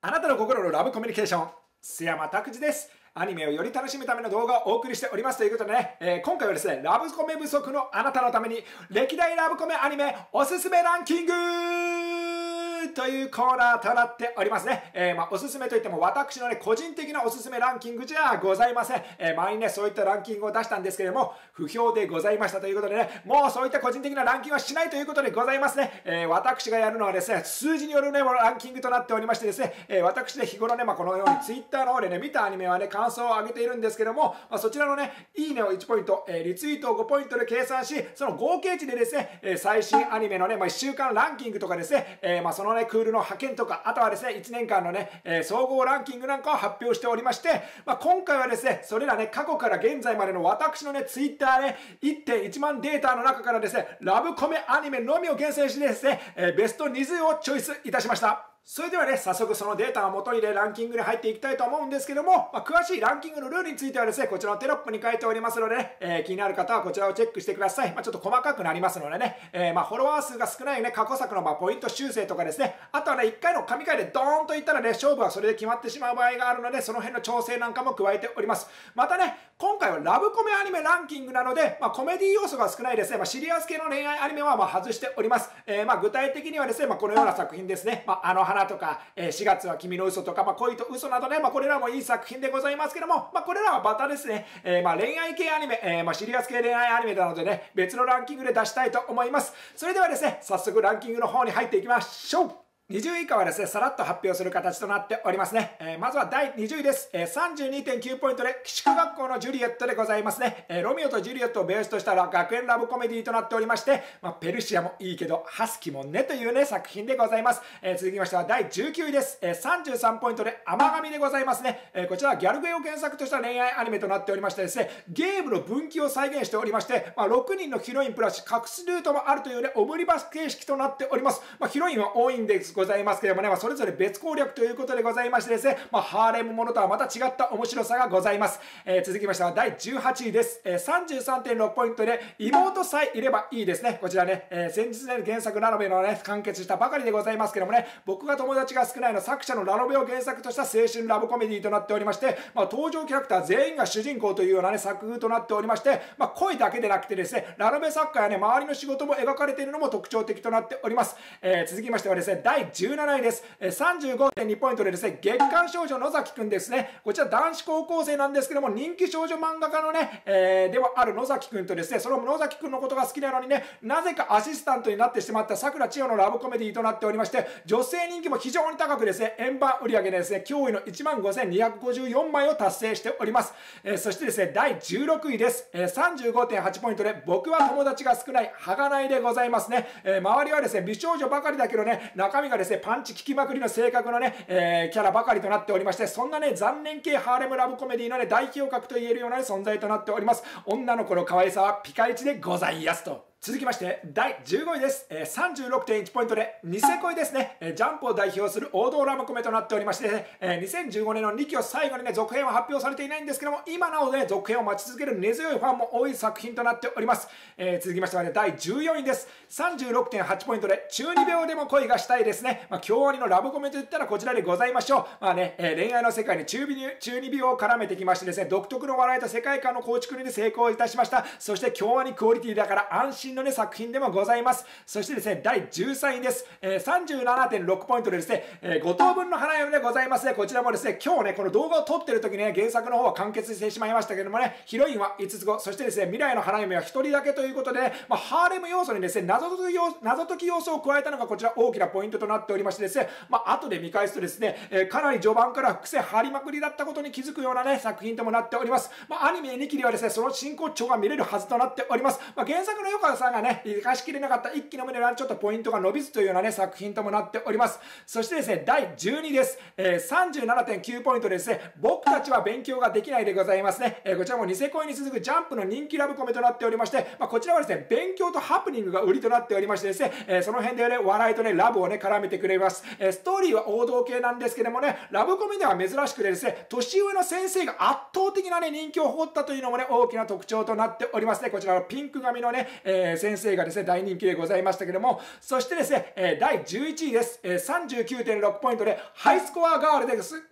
あなたの心のラブコミュニケーション、須山拓司です。アニメをより楽しむための動画をお送りしておりますということでね、今回はですね、ラブコメ不足のあなたのために歴代ラブコメアニメおすすめランキングというコーナーとなっておりますね。おすすめといっても私のね、個人的なおすすめランキングじゃございません。前にね、そういったランキングを出したんですけれども、不評でございましたということでね、もうそういった個人的なランキングはしないということでございますね。私がやるのはですね、数字によるね、ランキングとなっておりましてですね、私ね、日頃ね、このように Twitter の方でね、見たアニメはね、感想を上げているんですけども、そちらのね、いいねを1ポイント、リツイートを5ポイントで計算し、その合計値でですね、最新アニメのね、1週間ランキングとかですね、そのね、クールの派遣とか、あとはですね、1年間のね、総合ランキングなんかを発表しておりまして、今回はですね、それらね、過去から現在までの私のね、ツイッターね、1.1 万データの中からですね、ラブコメアニメのみを厳選してですね、ベスト20をチョイスいたしました。それではね、早速そのデータの元にね、ランキングに入っていきたいと思うんですけども、詳しいランキングのルールについてはですね、こちらのテロップに書いておりますのでね、気になる方はこちらをチェックしてください。ちょっと細かくなりますのでね、フォロワー数が少ないね、過去作のポイント修正とかですね、あとはね、1回の神回でドーンといったらね、勝負はそれで決まってしまう場合があるので、その辺の調整なんかも加えております。またね、今回はラブコメアニメランキングなので、コメディ要素が少ないですね、シリアス系の恋愛アニメは外しております。具体的にはですね、このような作品ですね、花とか、4月は君の嘘とか、恋と嘘などね、これらもいい作品でございますけども、これらはまたですね、恋愛系アニメ、シリアス系恋愛アニメなのでね、別のランキングで出したいと思います。それではですね、早速ランキングの方に入っていきましょう。20位以下はですね、さらっと発表する形となっておりますね。まずは第20位です。32.9 ポイントで、寄宿学校のジュリエットでございますね。ロミオとジュリエットをベースとした学園ラブコメディとなっておりまして、ペルシアもいいけど、ハスキもねというね、作品でございます。続きましては第19位です。33ポイントで、甘神でございますね。こちらはギャルゲーを原作とした恋愛アニメとなっておりましてですね、ゲームの分岐を再現しておりまして、6人のヒロインプラス隠しルートもあるというね、オムニバス形式となっております。ヒロインは多いんですございますけれどもね、それぞれ別攻略ということでございましてですね、ハーレムものとはまた違った面白さがございます。続きましては第18位です。33.6 ポイントで、妹さえいればいいですね。こちらね、先日ね、原作ラノベのね、完結したばかりでございますけどもね、僕が友達が少ないの作者のラノベを原作とした青春ラブコメディとなっておりまして、登場キャラクター全員が主人公というようなね、作風となっておりまして、恋だけでなくてですね、ラノベ作家やね、周りの仕事も描かれているのも特徴的となっております。続きましてはですね、第17位です。35.2 ポイントでですね、月刊少女野崎くんですね。こちら男子高校生なんですけども、人気少女漫画家のね、ではある野崎くんとですね、その野崎くんのことが好きなのにね、なぜかアシスタントになってしまった桜千代のラブコメディとなっておりまして、女性人気も非常に高くですね、円盤売上でですね、驚異の 15,254 枚を達成しております。そしてですね、第16位です。35.8 ポイントで、僕は友達が少ない、儚いでございますね。周りはですね、美少女ばかりだけどね、中身がですね、パンチ効きまくりの性格のね、キャラばかりとなっておりまして、そんなね、残念系ハーレムラブコメディのね、代表格と言えるような、ね、存在となっております。女の子の可愛さはピカイチでございやすと。続きまして、第15位です。36.1 ポイントで、ニセ恋ですね。ジャンプを代表する王道ラブコメとなっておりまして、2015年の2期を最後にね、続編は発表されていないんですけども、今なおね、続編を待ち続ける根強いファンも多い作品となっております。続きましてはね、第14位です。36.8 ポイントで、中二病でも恋がしたいですね。京アニのラブコメといったらこちらでございましょう。ね、恋愛の世界に中二病を絡めてきましてですね、独特の笑いと世界観の構築に、ね、成功いたしました。そして、京アニクオリティだから安心のね、作品でもございます。そしてですね、第13位です。37.6 ポイントでですね、5等分の花嫁でございますね。こちらもですね、今日ね、この動画を撮ってる時にね、原作の方は完結してしまいましたけどもね、ヒロインは5つ子、そしてですね、未来の花嫁は1人だけということで、ね、ハーレム要素にですね、謎解き要素を加えたのがこちら大きなポイントとなっておりましてですね、後で見返すとですね、かなり序盤から伏線張りまくりだったことに気づくようなね、作品ともなっております。アニメ2期ではですね、その真骨頂が見れるはずとなっております。原作の良かったさんがね、生かしきれなかった1期の胸はちょっとポイントが伸びずというようなね、作品ともなっております。そしてですね、第12位です。37.9 ポイントでですね、僕たちは勉強ができないでございますね。こちらもニセ恋に続くジャンプの人気ラブコメとなっておりまして、こちらはですね、勉強とハプニングが売りとなっておりましてですね、その辺でね、笑いとね、ラブをね、絡めてくれます。ストーリーは王道系なんですけどもね、ラブコメでは珍しくてですね、年上の先生が圧倒的なね、人気を誇ったというのもね、大きな特徴となっておりますね。こちらのピンク髪のね、先生がですね、大人気でございましたけども、そしてですね、第11位です。39.6 ポイントで、ハイスコアガールですね。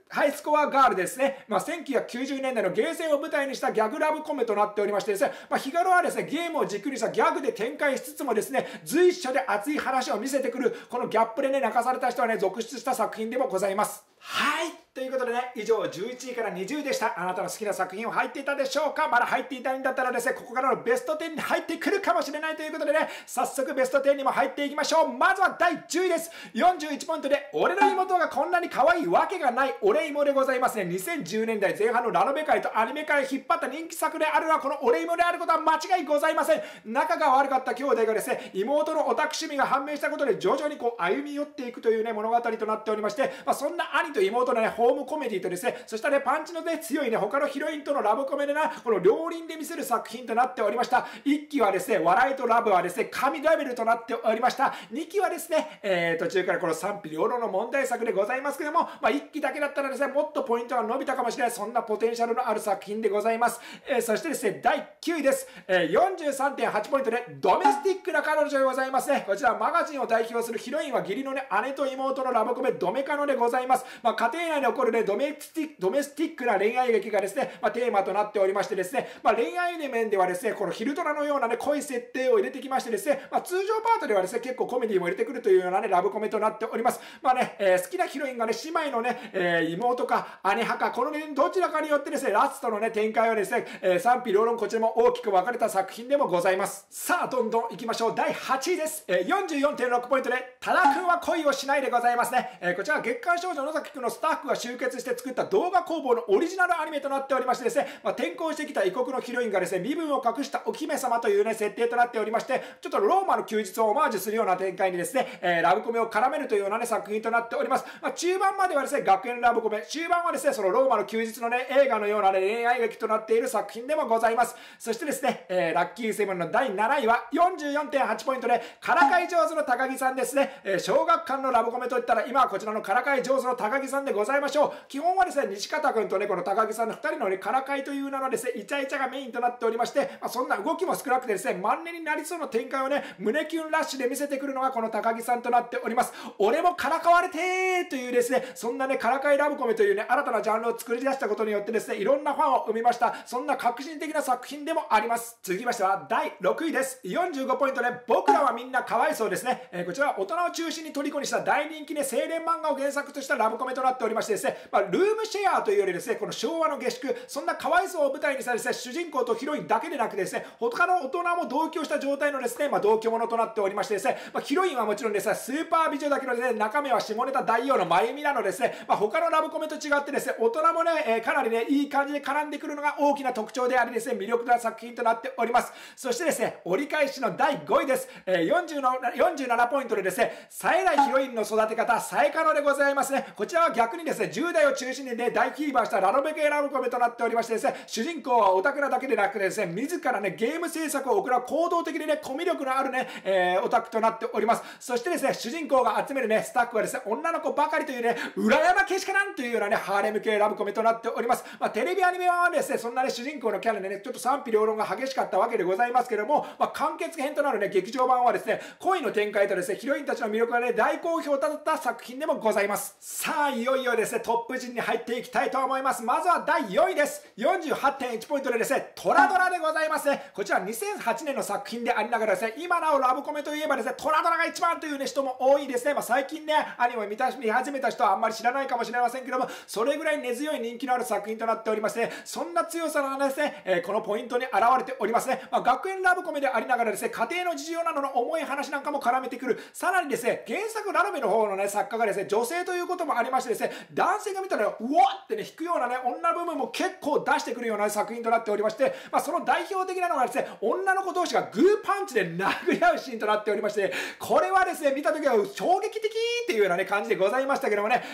1990年代のゲーセンを舞台にしたギャグラブコメとなっておりましてですね、日頃はですね、ゲームを軸にしたギャグで展開しつつもですね、随所で熱い話を見せてくる、このギャップでね、泣かされた人はね、続出した作品でもございます。はい。ということでね、以上11位から20位でした。あなたの好きな作品は入っていたでしょうか？まだ入っていたんだったらですね、ここからのベスト10に入ってくるかもしれないということでね、早速ベスト10にも入っていきましょう。まずは第10位です。41ポイントで、俺の妹がこんなに可愛いわけがない俺妹でございますね。2010年代前半のラノベ界とアニメ界を引っ張った人気作であるのはこの俺妹であることは間違いございません。仲が悪かった兄弟がですね、妹のオタク趣味が判明したことで徐々にこう歩み寄っていくというね、物語となっておりまして、そんな兄と妹のね、ホームコメディとですね、そしたらね、パンチのね、強いね、他のヒロインとのラブコメでな、この両輪で見せる作品となっておりました。1期はですね、笑いとラブはですね、神レベルとなっておりました。2期はですね、途中からこの賛否両論の問題作でございますけども、1期だけだったらですね、もっとポイントが伸びたかもしれない、そんなポテンシャルのある作品でございます。そしてですね、第9位です。43.8 ポイントで、ドメスティックな彼女でございますね。こちら、マガジンを代表するヒロインは義理のね、姉と妹のラブコメ、ドメカノでございます。家庭内で起こるね、ドメスティックな恋愛劇がですね、テーマとなっておりましてですね、恋愛の面ではですね、このヒルトラのようなね、濃い設定を入れてきましてですね、通常パートではですね、結構コメディも入れてくるというようなね、ラブコメとなっております。好きなヒロインがね、姉妹のね、妹か姉派か、このね、どちらかによってですね、ラストのね、展開はですね、賛否両論、こちらも大きく分かれた作品でもございます。さあ、どんどん行きましょう。第8位です。44.6 ポイントで、多田くんは恋をしないでございますね。こちらは月刊少女野崎くんのスタッフが集結して作った動画工房のオリジナルアニメとなっておりましてですね、転校してきた異国のヒロインがですね、身分を隠したお姫様というね、設定となっておりまして、ちょっとローマの休日をオマージュするような展開にですね、ラブコメを絡めるというようなね、作品となっております。中盤まではですね、学園ラブコメ、終盤はですね、そのローマの休日のね、映画のようなね、恋愛劇となっている作品でもございます。そしてですね、ラッキーセブンの第7位は 44.8 ポイントで、からかい上手の高木さんですね、小学館のラブコメといったら、今はこちらのからかい上手の高木さんでございましょう。基本はですね、西方くんとね、この高木さんの2人のね、からかいという名のですね、イチャイチャがメインとなっておりまして、そんな動きも少なくてですね、マンネになりそうな展開をね、胸キュンラッシュで見せてくるのがこの高木さんとなっております。俺もからかわれてーというですね、そんなね、からかいラブコメというね、新たなジャンルを作り出したことによってですね、いろんなファンを生みました。そんな革新的な作品でもあります。続きましては、第6位です。45ポイントで、僕らはみんな可哀想ですね。こちらは大人を中心に虜にした大人気で、青年漫画を原作としたラブコメとなっておりましてですね、ルームシェアというよりですね、この昭和の下宿、そんな可哀想を舞台にしたですね、主人公とヒロインだけでなくですね、他の大人も同居した状態のですね、同居者となっておりましてですね、ヒロインはもちろんですね、スーパー美女だけどですね、中身は下ネタ大王のまゆみなのですね、他のラブコメと違ってですね、大人もね、かなりね、いい感じで絡んでくるのが大きな特徴でありですね、魅力な作品となっております。そしてですね、折り返しの第5位です。47ポイントでですね、冴えないヒロインの育て方、冴えかのでございますね。こちらは逆にですね、10代を中心にね、大フィーバーしたラノベ系ラブコメとなっておりましてですね、主人公はオタクなだけでなくてですね、自らね、ゲーム制作を行う行動的でね、コミュ力のあるね、オタクとなっております。そしてですね、主人公が集めるね、スタッフはですね、女の子ばかりというね、裏山けしからんというようなね、ハーレム系ラブコメとなっております。テレビアニメはですね、そんなね、主人公のキャラでね、ちょっと賛否両論が激しかったわけでございますけども、完結編となるね、劇場版はですね、恋の展開とですね、ヒロインたちの魅力がね、大好評だった作品でもございます。さあ、いよいよですね、トップ陣に入っていきたいと思います。まずは第4位です。48.1 ポイントでですね、トラドラでございますね。こちら2008年の作品でありながらですね、今なおラブコメといえばですね、トラドラが一番というね、人も多いですね。最近ね、アニメを見始めた人はあんまり知らないかもしれませんけども、それぐらい根強い人気のある作品となっておりまして、そんな強さがですね、このポイントに現れておりますね。学園ラブコメでありながらですね、家庭の事情などの重い話なんかも絡めてくる。さらにですね、原作ラノベの方のね、作家がですね、女性ということもありましてですね、男性が見たら、うわってね、引くようなね、女部分も結構出してくるような作品となっておりまして、その代表的なのがですね、女の子同士がグーパンチで殴り合うシーンとなっておりまして、これはですね、見たときは衝撃的っていうようなね、感じでございましたけどもね、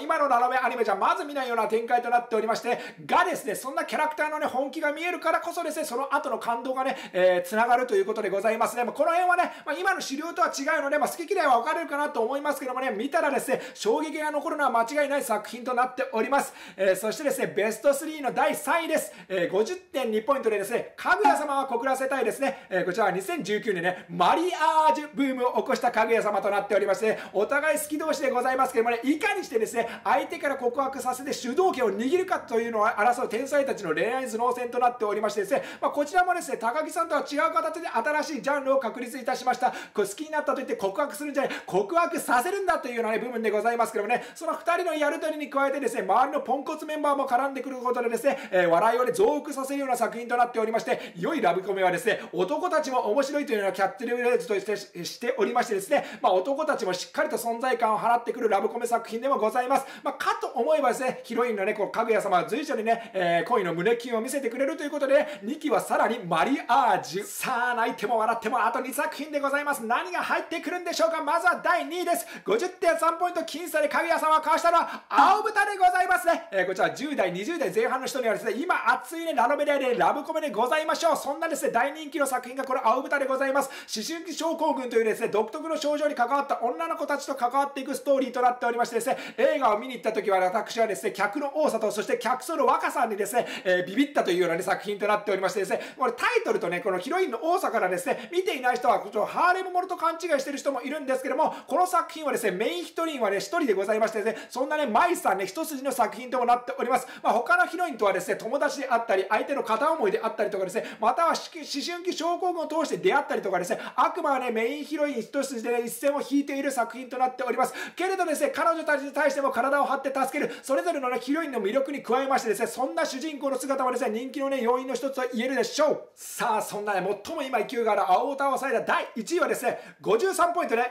今のラノベアニメじゃまず見ないような展開となっておりまして、がですね、そんなキャラクターのね、本気が見えるからこそですね、その後の感動がね、繋がるということでございますね。この辺はね、今の主流とは違うので、好き嫌いは分かれるかなと思いますけどもね、見たらですね、衝撃が残残るのは間違いない作品となっております。そしてですね、ベスト3の第3位です。50.2 ポイントでですね、かぐや様は告らせたいですね。こちらは2019年ね、マリアージュブームを起こしたかぐや様となっておりまして、ね、お互い好き同士でございますけどもね、いかにしてですね、相手から告白させて主導権を握るかというのを争う天才たちの恋愛頭脳戦となっておりましてですね、まあ、こちらもですね、高木さんとは違う形で新しいジャンルを確立いたしました。これ好きになったといって告白するんじゃない、告白させるんだというような、ね、部分でございますけどもね、その2人のやるとりに加えてですね、周りのポンコツメンバーも絡んでくることでですね、笑いをね、増幅させるような作品となっておりまして、良いラブコメはですね、男たちも面白いというようなキャッチフレーズとしておりましてですね、まあ、男たちもしっかりと存在感を放ってくるラブコメ作品でもございます。まあ、かと思えばですね、ヒロインのね、こうかぐや様は随所にね、恋の胸キュンを見せてくれるということで、ね、2期はさらにマリアージュ。さあ、泣いても笑ってもあと2作品でございます。何が入ってくるんでしょうか。まずは第2位です。50.3 ポイント、僅差でかぐや様をかわしたのは青豚でございますね。こちら10代、20代前半の人にはですね、今熱いね、ラノベで、ね、ラブコメでございましょう。そんなですね、大人気の作品がこの青豚でございます。思春期症候群というですね、独特の症状に関わった女の子たちと関わっていくストーリーとなっておりましてですね、映画を見に行った時は私はですね、客の多さと、そして客層の若さにですね、ビビったというような、ね、作品となっておりましてですね、これタイトルとね、このヒロインの多さからですね、見ていない人はハーレムものと勘違いしてる人もいるんですけども、この作品はですね、メインヒロインはね、一人でございましてですね、そんなね、舞さんね、一筋の作品ともなっております。まあ、他のヒロインとはですね、友達であったり、相手の片思いであったりとかですね、または思春期症候群を通して出会ったりとかですね、悪魔はね、メインヒロイン一筋でね、一線を引いている作品となっております。けれどですね、彼女たちに対しても体を張って助ける、それぞれのね、ヒロインの魅力に加えましてですね、そんな主人公の姿はですね、人気のね、要因の一つと言えるでしょう。さあ、そんなね、最も今勢いがある青歌を抑えた第1位はですね、53ポイントで、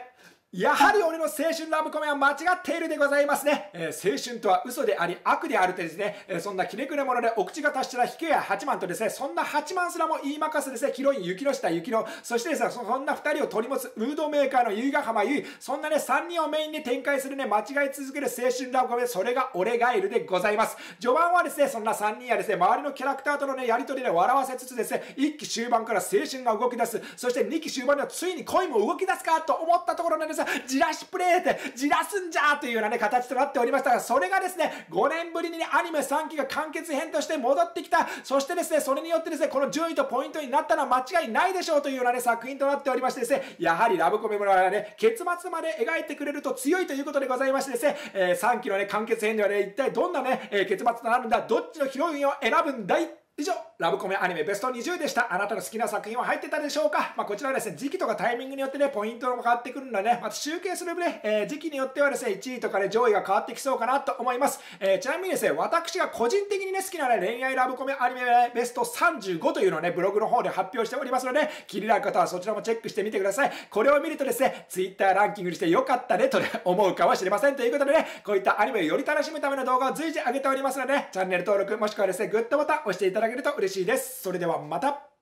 やはり俺の青春ラブコメは間違っているでございますね。青春とは嘘であり悪であるとですね、そんなきれくれ者でお口が達したひけや八幡とですね、そんな八幡すらも言いまかすですね、ヒロイン雪の下雪の、そしてですね、そんな2人を取り持つムードメーカーの由比ヶ浜由比、そんなね、3人をメインに展開するね、間違い続ける青春ラブコメ、それが俺ガエルでございます。序盤はですね、そんな3人やですね、周りのキャラクターとのね、やりとりで笑わせつつですね、1期終盤から青春が動き出す、そして2期終盤ではついに恋も動き出すかと思ったところなんです。じらしプレイでじらすんじゃーというような、ね、形となっておりましたが、それがですね、5年ぶりに、ね、アニメ3期が完結編として戻ってきた。そしてですね、それによってですね、この順位とポイントになったのは間違いないでしょうというような、ね、作品となっておりましてですね、やはりラブコメものはね、結末まで描いてくれると強いということでございましてですね、3期の、ね、完結編ではね、一体どんなね、結末となるんだ、どっちのヒロインを選ぶんだい。以上、ラブコメアニメベスト20でした。あなたの好きな作品は入ってたでしょうか。まあ、こちらはですね、時期とかタイミングによってね、ポイントも変わってくるんだね。また集計する分ね、時期によってはですね、1位とかね、上位が変わってきそうかなと思います。ちなみにですね、私が個人的にね、好きなね、恋愛ラブコメアニメベスト35というのをね、ブログの方で発表しておりますので、気になる方はそちらもチェックしてみてください。これを見るとですね、Twitter ランキングにしてよかったねとね、思うかもしれませんということでね、こういったアニメをより楽しむための動画を随時上げておりますので、ね、チャンネル登録もしくはですね、グッドボタン押していただけると嬉しいです。それではまた。